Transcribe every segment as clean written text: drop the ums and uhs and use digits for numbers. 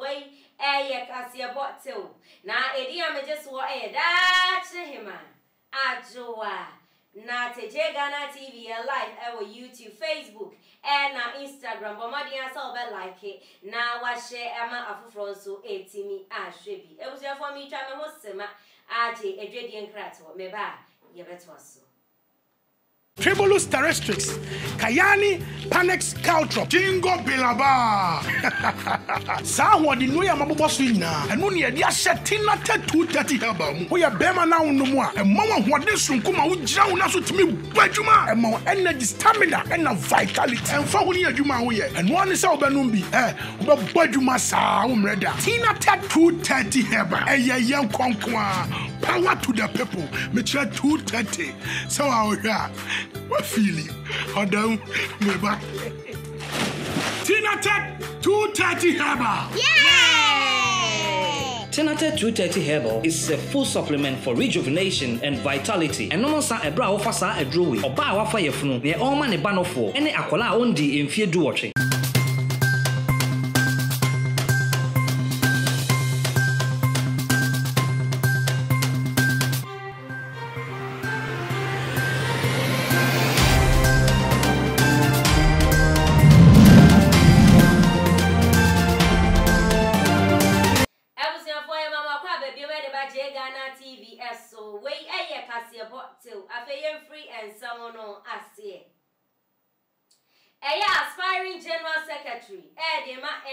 way, aye, Cassia Bottle. Now, Edia may just what air that's him. Ajoa. Na Tejegana TV, live, our YouTube, Facebook, and Instagram. But my dear, so like it. Now, what share Emma Afufronso, 80 me, I should be. It was your for me, Tama Mosema, Aje, a Jadian Crato, Meba, Yabetwaso. Tribulus Terrestris, Kayani Panex Kowtrop Tingo Bilaba. Sawa di no ya mabobosu nyina. Enu ne dia Tinatet 230 Herbal. Wo ya bema na wo no mu a, emma wo hode sunku ma wo gira wo na so timi badwuma. Emma energy, stamina, and vitality. Emfa wo ni adwuma wo ye. Enu oni se wo benum bi. Wo badwuma saa wo mreda. Tinatet 230 Herbal. Eyeyen konkoa. Power to the people. Me try 230. So how ya? What feeling? I don't remember. Tinatet 230 Herbal. Yeah! Tinatet 230 Herbal is a full supplement for rejuvenation and vitality. And no more sa ebra ofa sa edrowe. Oba wa fa yefunu. Ne oma ne ba nofo. Ene akola ondi emfie duwotwe.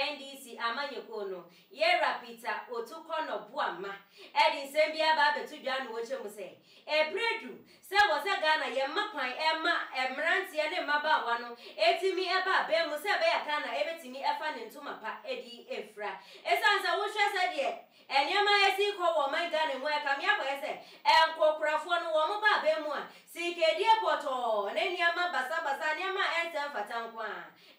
NDC amanyekono ye rapita otukono buama edi sembia babe tudwa no woche muse epredu se wose Ghana ye makwan ema emranti ye ne maba wano etimi eba be muse be yakana ebetimi efa ne ntoma pa edi efra esanza wo hwese de enyema esi ko wo man Ghana mu aka miako ese enkokrafo no wo mo ba be mu a sikedi epoto ne nyema basa basa nyema enta fatankwa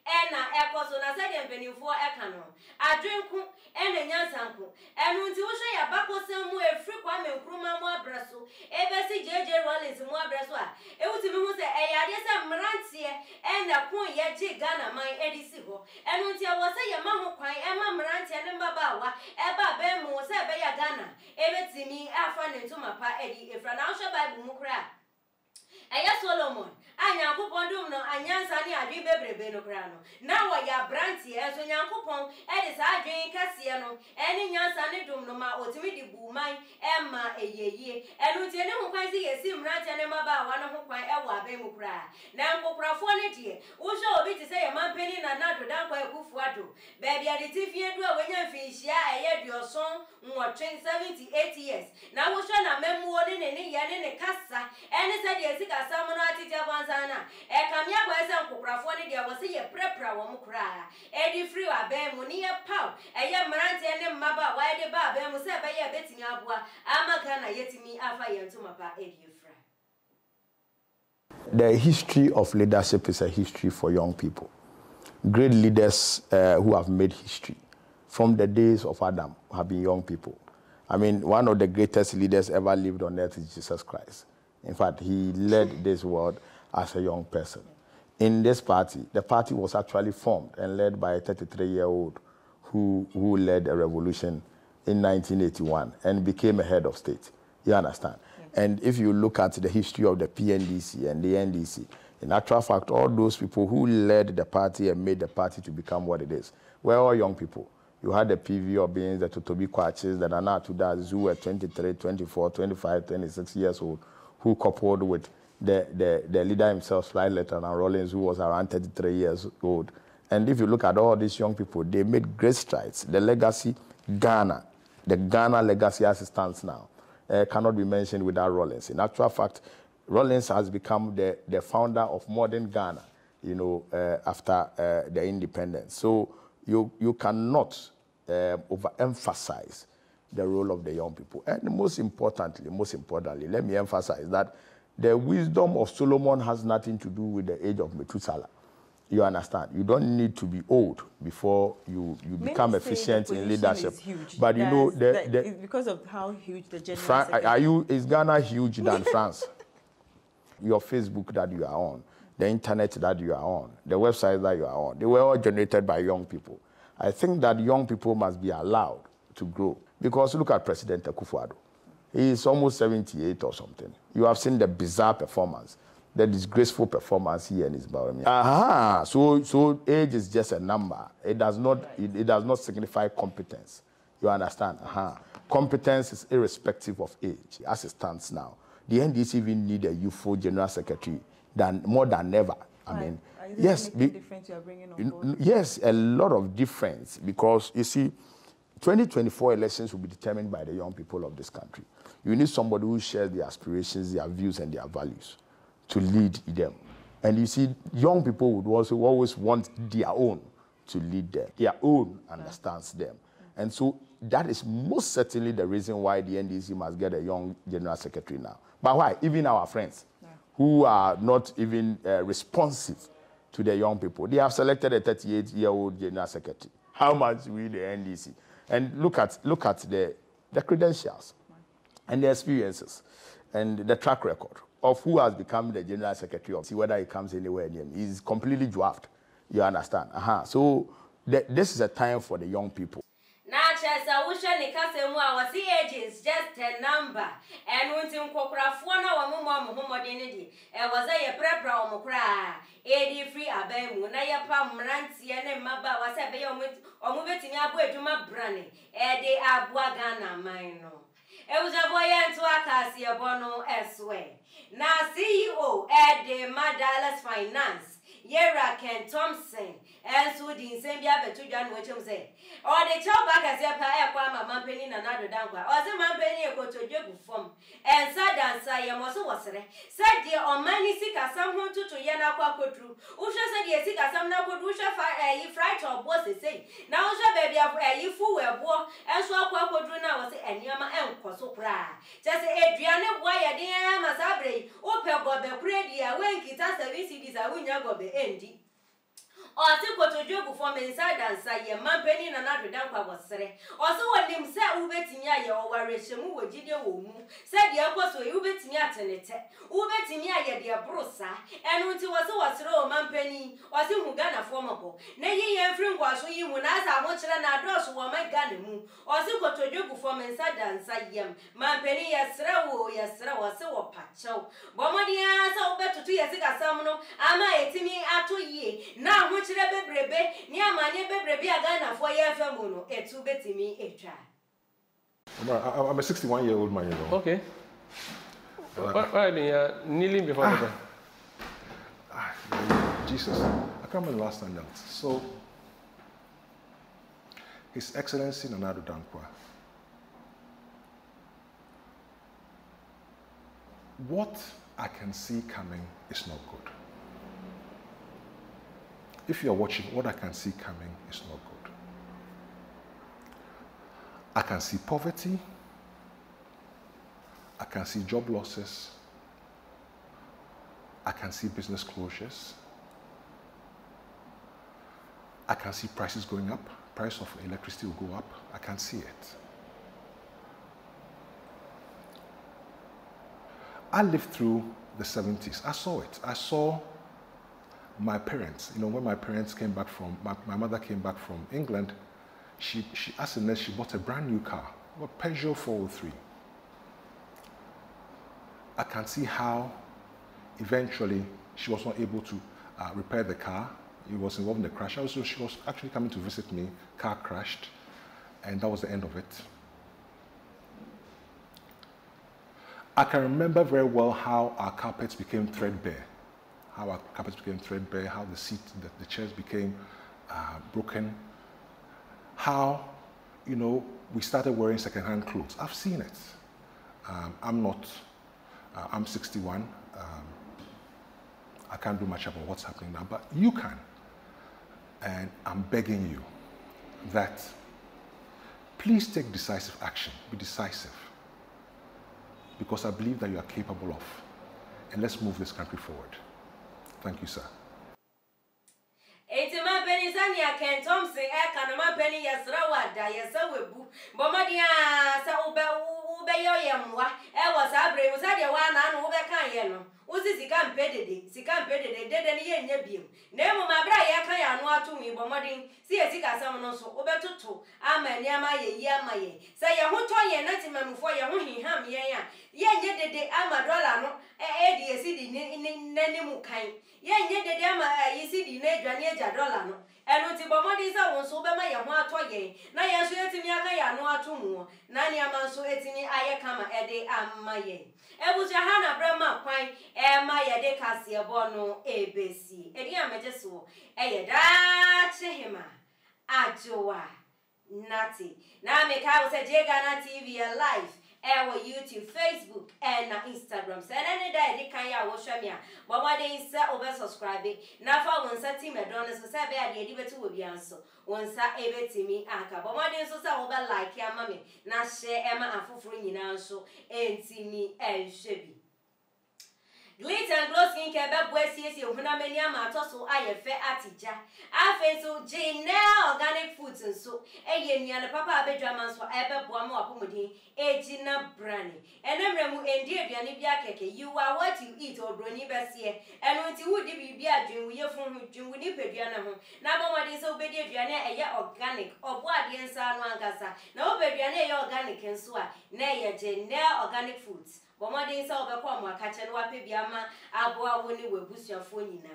ena ekoso na se de mpenifo ekano adwenku ena nyansanku enu nti wo hwe ya bakosem mu efri kwa menkruma mu abraso ebesi jeje Rawlings mu abraso a ewuti mi hu se eyade se mrantie ena kun ye ji Ghana man edisi ho enu nti wo se ye ma ho kwan ema mrantie ne mbabawa eba be mu se be ya Ghana ebetimi afa ne ntoma pa edi efra na wo hwe Bible mu kra Aya Solomon, Anyankopon dum no anyansa ne adwe bebrebe no kra no. Na wo ya branti eso Nyankopon e de saa adwen kase no, ene nyansa ne dum no ma otimi di buman e ma eyeye. Enu tie ne ho kwase yesi mranti ne maba wa no ho kwan e wo aban mu kra. Na nkokrafo ne de, wo hwe obi ti se ye manpeni Nanadu Dankwa Akufo-Addo. Ba bia de tifie du a wenya mfinhia eye duoson nwotwen 78 years. Na wo hwe na memuo ne ne ye ne kasa, ene se de sika samono atija banzana e kamia boyesa nkokrafo ne dia wose ye prepra wo mukra e di free wa ben mu ne ye paw e ye mrantie ne maba wa de ba ben mu se be ye betini aboa amaka na yetimi afa ye ntoma ba e di free. The history of leadership is a history for young people. Great leaders who have made history from the days of Adam have been young people. I mean, one of the greatest leaders ever lived on earth is Jesus Christ. In fact, he led this world as a young person. In this party, the party was actually formed and led by a 33-year-old who led a revolution in 1981 and became a head of state. You understand? Yeah. And if you look at the history of the PNDC and the NDC, in actual fact, all those people who led the party and made the party to become what it is were all young people. You had the PV Obengs, the Totobi Kwaches, the Nanadu Dankwa, who were 23, 24, 25, 26 years old, who coupled with the leader himself, Flight Lieutenant Rawlings, who was around 33 years old. And if you look at all these young people, they made great strides. The legacy Ghana, the Ghana legacy as it stands now, cannot be mentioned without Rawlings. In actual fact, Rawlings has become the founder of modern Ghana, you know, after the independence. So you cannot overemphasize the role of the young people. And most importantly, let me emphasize that the wisdom of Solomon has nothing to do with the age of Methuselah. You understand? You don't need to be old before you become efficient in leadership. But you know, because of how huge the generation is Ghana huge than France? Your Facebook that you are on, the internet that you are on, the website that you are on, they were all generated by young people. I think that young people must be allowed to grow. Because look at President Akufo-Addo. He is almost 78 or something. You have seen the bizarre performance, the disgraceful performance here in his Bawemia. Aha! So age is just a number. It does not signify competence. You understand? Aha. Competence is irrespective of age, as it stands now. The NDC even need a youthful general secretary more than ever. I mean, yes, difference you are bringing on board? Yes, a lot of difference, because you see, 2024 elections will be determined by the young people of this country. You need somebody who shares their aspirations, their views, and their values to lead them. And you see, young people would also always want their own to lead them. Their own understands them. And so that is most certainly the reason why the NDC must get a young general secretary now. But why? Even our friends who are not even responsive to the young people. They have selected a 38-year-old general secretary. How much will the NDC? And look at the credentials and the experiences and the track record of who has become the general secretary of. See whether he comes anywhere near him. He's completely dwarfed. You understand? So this is a time for the young people. Ages just a number, and when Tim Cocrafona or Mumodinity, and was a prepra or mocra, 83 Abem, Munaya Pam Rantian, Maba was a bayon with or moving up with my brandy, and they are Guagana Mino. It was a voyant to Acacia Bono Sway. Now, CEO, Eddie Madalas Finance. Yera Ken Thompson and Sudin Sambia Betujan Wachum say. Or the child back as a pair of my penny and Nanadu Dankwa, or some penny go to Jobu form, and Sadan Sayam also was there. Said dear or money sick as someone to Yanakwa could do. Usha said ye sick as some now could Usha fire you fright or was the same. Now Usha baby of a you fool war, and so Quakodruna was and Yama and Kosopra. Just Adriana, why a dear Masabre, Opel Bob, Credia, when Kitas and Visities are winning Gobe. Andy. Also, what to do before me inside and say, your man penny and another damper was said. Also, what him said, Ubetinia or Reshemu or Gideon Womu, said the apostle Ubetinia Tenete, Ubetinia, dear Brosa, and when to was row, man penny, or some who gana formable. Nay, your friend was who you when I watched an address or my gun, or so what to do before me inside and say, yam, man penny, yasra was so a patcho. Bomadia, so better to your cigar salmon, am I a timmy at 2 years? Now, which I'm a 61-year-old man, you know. Okay. Why me kneeling before the Jesus, I can't remember the last time out. So, His Excellency Nanadu Dankwa, what I can see coming is not good. If you are watching, what I can see coming is not good. I can see poverty. I can see job losses. I can see business closures. I can see prices going up. Price of electricity will go up. I can see it. I lived through the 70s. I saw it. I saw my parents, you know, when my parents came back from, my mother came back from England, as a nurse, she bought a brand new car, a Peugeot 403. I can see how eventually she was not able to repair the car. It was involved in the crash. Also, she was actually coming to visit me, car crashed, and that was the end of it. I can remember very well how our carpets became threadbare. How our carpets became threadbare, how the chairs became broken, how, you know, we started wearing second-hand clothes. I've seen it. I'm 61. I can't do much about what's happening now, but you can. And I'm begging you that please take decisive action. Be decisive. Because I believe that you are capable of. And let's move this country forward. Thank you, sir. Ken Thompson, Ekanama Penny, Yasrawa, Yasawebu, Bomadia, Saube, Ye and the Bomadi is our sober my toy. Naya Suetimiaka, no atumo, Nanya Manso etini Ayakama, a day am my ye. Ebujahana Brahma, quine, and Maya de Cassia Bono, ABC. A dear Majesso, a dachehima, Ajoa, Natty. Now make out a Jagana TV alive. Our YouTube, Facebook, and Instagram. Send any day, Kaya Washamia. But what they say over subscribing. Now for one set team, I don't necessarily be able to answer. Once I able to me, Anka. But what they say over like your mommy. Now share Emma and Fufrin in answer. And Timmy and Shabby. Glitter and glow skincare, but boys, yes, you know, many amateurs who are a fair atija. I face so Janelle organic foods and so, a yen, papa, bedramans for ever one more pomodin, a gina brandy. And Emremu and dear Bianibia cake, you are what you eat or brony bassier, and when you would be a dream, we are from Jim with Pediana home. Now, what is obedient, Diana, a year organic, or what the answer one gasa. No, Pediana organic and so, nay, Janelle organic foods. But my days over come, my catch and wappy biama, Aboa Winnie will boost your phone now.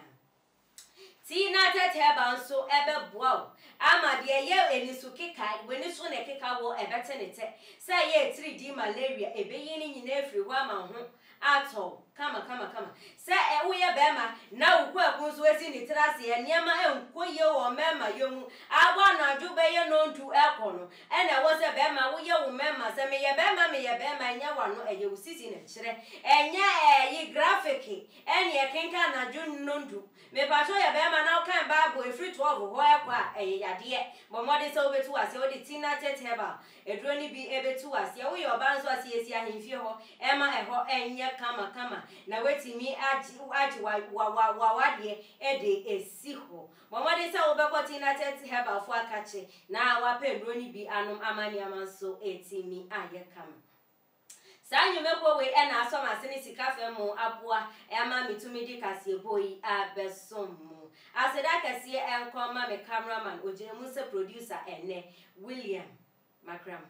Tinatet Herbal so ever wow. Ama dear yell and you kick out when you soon a kick out or a better net. Say ye 3D malaria, a beginning in every woman at all. Come. Say a wea bema, now who's waiting in Trassi and Yama and Quayo or Mamma, you I want to do bear known to Elcono. And I was a bema, we your mamma, say me a bema, and ya one, and you sit in a chair. And ya ye graphic, and ya can't do none to. Me patrol a bema now can buy boy free 12 whoever a dear, but more is over to us, your Tinatet Herbal. It really be able to us, your way or bounce was yes, ya in fear, Emma and her, and ya come. Na weti mi aji wawadie ede esiho. Mwamwade sa obeko Tinatet Herbal fwa kache. Na wapendroni bi anum amani amanso eti mi ayekama. Sanyu mekwo we ena asoma sini sikafe mo abua. Ema mitumidi kasi boyi abesomo. Aseda kasi enkoma me cameraman ojenemuse producer ene William Makramo.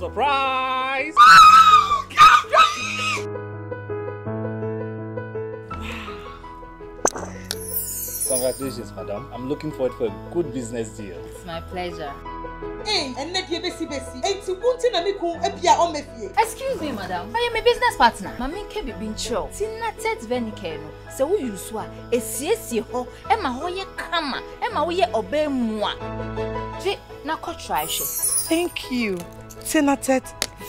Surprise! Wow! Congratulations, madam. I'm looking forward for a good business deal. It's my pleasure. Excuse me, madam. I am a business partner. Mami kebi bincho. Tinatet Venike no. Se wo yuswa esiesie ho e ma ho ye kama, e ma wo ye obemua. Je na ko try she. Thank you. Tinatet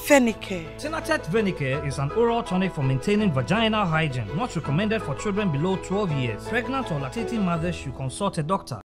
Venike. Tinatet Venike is an oral tonic for maintaining vaginal hygiene, not recommended for children below 12 years. Pregnant or lactating mothers should consult a doctor.